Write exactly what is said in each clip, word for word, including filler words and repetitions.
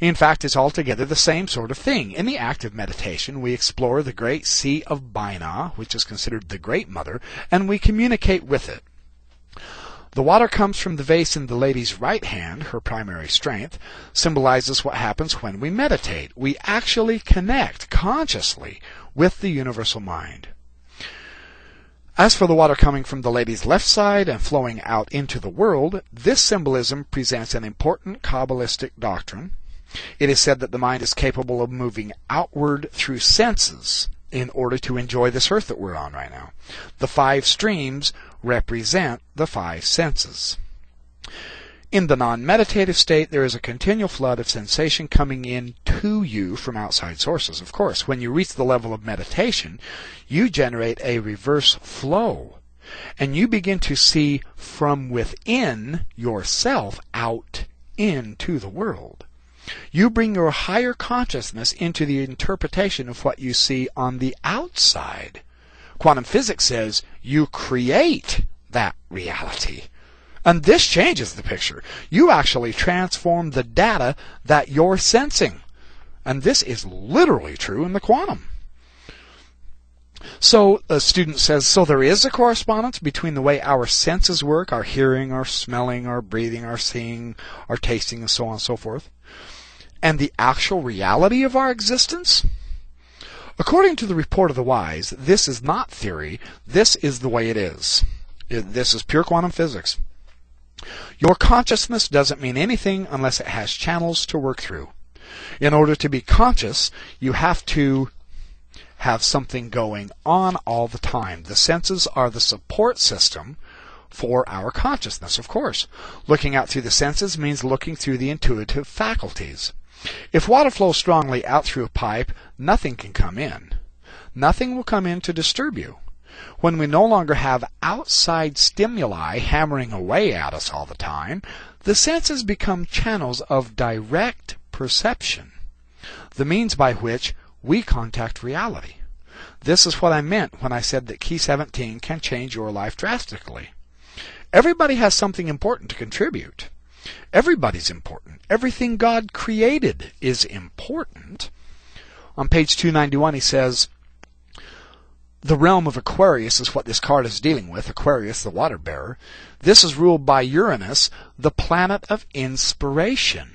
In fact, it's altogether the same sort of thing. In the act of meditation, we explore the great sea of Binah, which is considered the Great Mother, and we communicate with it. The water comes from the vase in the lady's right hand, her primary strength, symbolizes what happens when we meditate. We actually connect consciously with the universal mind. As for the water coming from the lady's left side and flowing out into the world, this symbolism presents an important Kabbalistic doctrine. It is said that the mind is capable of moving outward through senses in order to enjoy this earth that we're on right now. The five streams represent the five senses. In the non-meditative state, there is a continual flood of sensation coming in to you from outside sources. Of course, when you reach the level of meditation, you generate a reverse flow, and you begin to see from within yourself out into the world. You bring your higher consciousness into the interpretation of what you see on the outside. Quantum physics says you create that reality. And this changes the picture. You actually transform the data that you're sensing. And this is literally true in the quantum. So a student says, so there is a correspondence between the way our senses work, our hearing, our smelling, our breathing, our seeing, our tasting, and so on and so forth, and the actual reality of our existence? According to the report of the wise, this is not theory. This is the way it is. This is pure quantum physics. Your consciousness doesn't mean anything unless it has channels to work through. In order to be conscious, you have to have something going on all the time. The senses are the support system for our consciousness, of course. Looking out through the senses means looking through the intuitive faculties. If water flows strongly out through a pipe, nothing can come in. Nothing will come in to disturb you. When we no longer have outside stimuli hammering away at us all the time, the senses become channels of direct perception, the means by which we contact reality. This is what I meant when I said that Key seventeen can change your life drastically. Everybody has something important to contribute. Everybody's important. Everything God created is important. On page two ninety-one he says, the realm of Aquarius is what this card is dealing with, Aquarius, the water bearer. This is ruled by Uranus, the planet of inspiration.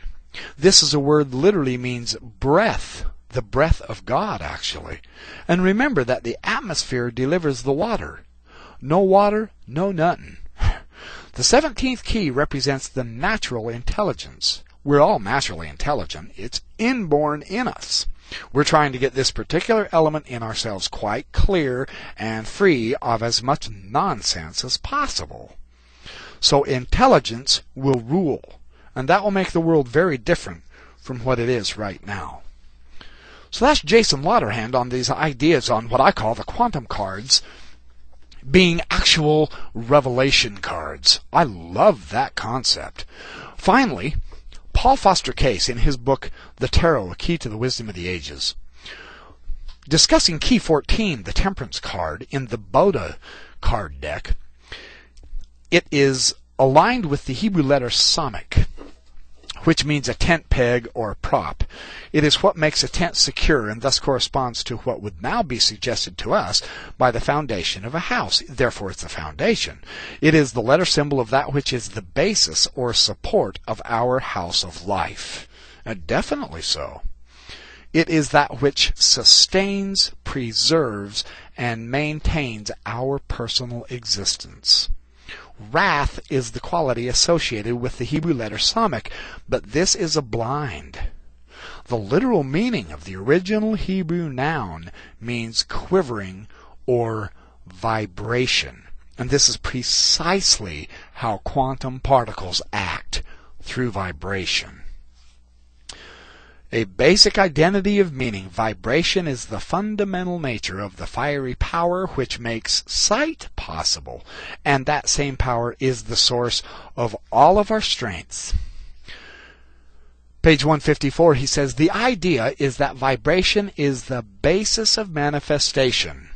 This is a word literally means breath, the breath of God, actually. And remember that the atmosphere delivers the water. No water, no nothing. The seventeenth key represents the natural intelligence. We're all naturally intelligent. It's inborn in us. We're trying to get this particular element in ourselves quite clear and free of as much nonsense as possible. So intelligence will rule, and that will make the world very different from what it is right now. So that's Jason Lauderhand on these ideas on what I call the quantum cards being actual revelation cards. I love that concept. Finally, Paul Foster Case, in his book, The Tarot, A Key to the Wisdom of the Ages, discussing Key fourteen, the Temperance card, in the Boda card deck, it is aligned with the Hebrew letter Samach, which means a tent peg or a prop. It is what makes a tent secure and thus corresponds to what would now be suggested to us by the foundation of a house. Therefore, it's the foundation. It is the letter symbol of that which is the basis or support of our house of life. And definitely so. It is that which sustains, preserves, and maintains our personal existence. Wrath is the quality associated with the Hebrew letter Samach, but this is a blind. The literal meaning of the original Hebrew noun means quivering or vibration, and this is precisely how quantum particles act, through vibration. A basic identity of meaning, vibration is the fundamental nature of the fiery power which makes sight possible, and that same power is the source of all of our strengths. Page one fifty-four, he says, the idea is that vibration is the basis of manifestation,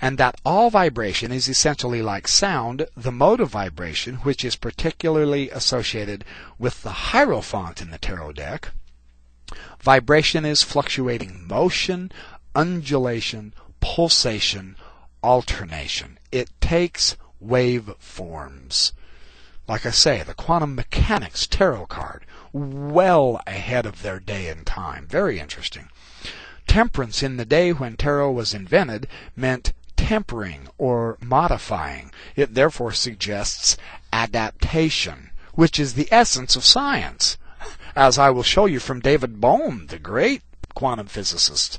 and that all vibration is essentially like sound, the mode of vibration, which is particularly associated with the hierophant in the tarot deck, Vibration is fluctuating motion, undulation, pulsation, alternation. It takes wave forms. Like I say, the quantum mechanics tarot card, well ahead of their day and time. Very interesting. Temperance in the day when tarot was invented meant tempering or modifying. It therefore suggests adaptation, which is the essence of science, as I will show you from David Bohm, the great quantum physicist.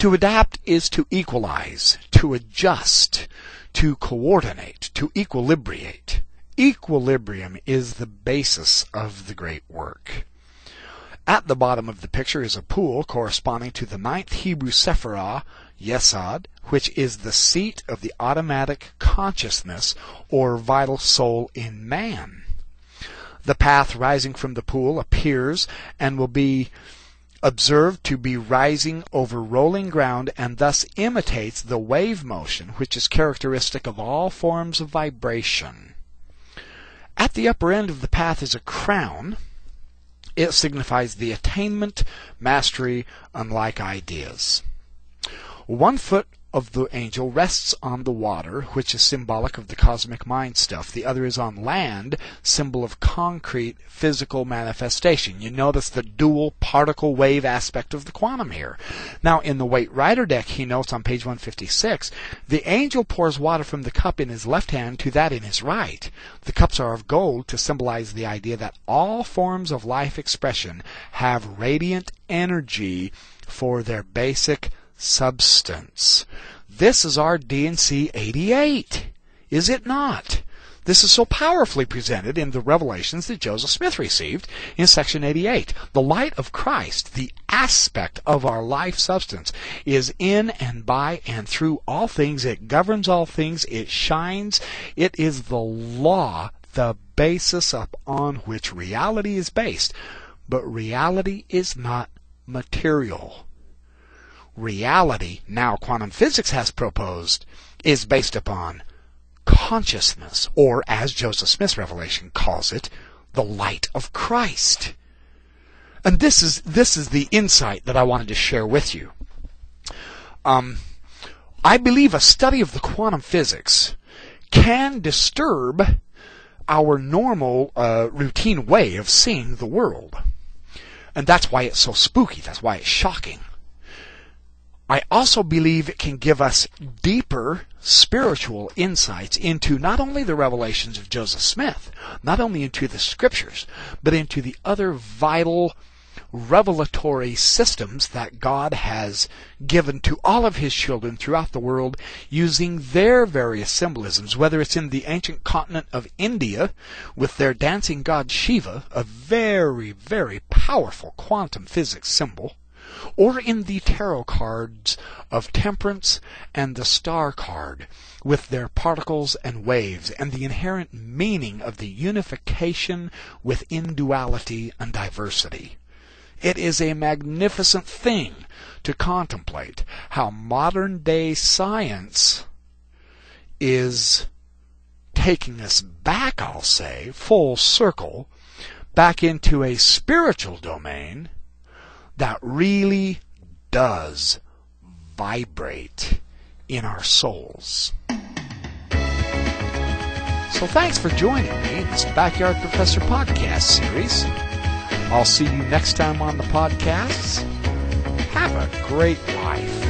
To adapt is to equalize, to adjust, to coordinate, to equilibrate. Equilibrium is the basis of the great work. At the bottom of the picture is a pool corresponding to the ninth Hebrew sephirah, Yesod, which is the seat of the automatic consciousness or vital soul in man. The path rising from the pool appears and will be observed to be rising over rolling ground, and thus imitates the wave motion which is characteristic of all forms of vibration. At the upper end of the path is a crown. It signifies the attainment, mastery, unlike ideas. One foot of the angel rests on the water, which is symbolic of the cosmic mind stuff. The other is on land, symbol of concrete physical manifestation. You notice the dual particle wave aspect of the quantum here. Now in the Waite Rider deck, he notes on page one fifty-six, the angel pours water from the cup in his left hand to that in his right. The cups are of gold to symbolize the idea that all forms of life expression have radiant energy for their basic substance. This is our D and C eighty-eight, is it not? This is so powerfully presented in the revelations that Joseph Smith received in section eighty-eight. The light of Christ, the aspect of our life substance, is in and by and through all things. It governs all things. It shines. It is the law, the basis upon which reality is based. But reality is not material. Reality, now quantum physics has proposed, is based upon consciousness, or as Joseph Smith's revelation calls it, the light of Christ. And this is this is the insight that I wanted to share with you. Um, I believe a study of the quantum physics can disturb our normal uh, routine way of seeing the world. And that's why it's so spooky. That's why it's shocking. I also believe it can give us deeper spiritual insights into not only the revelations of Joseph Smith, not only into the scriptures, but into the other vital revelatory systems that God has given to all of his children throughout the world using their various symbolisms, whether it's in the ancient continent of India with their dancing god Shiva, a very, very powerful quantum physics symbol, or in the tarot cards of Temperance and the Star card with their particles and waves and the inherent meaning of the unification within duality and diversity. It is a magnificent thing to contemplate how modern-day science is taking us back, I'll say, full circle, back into a spiritual domain that really does vibrate in our souls. So thanks for joining me in this Backyard Professor podcast series. I'll see you next time on the podcasts. Have a great life.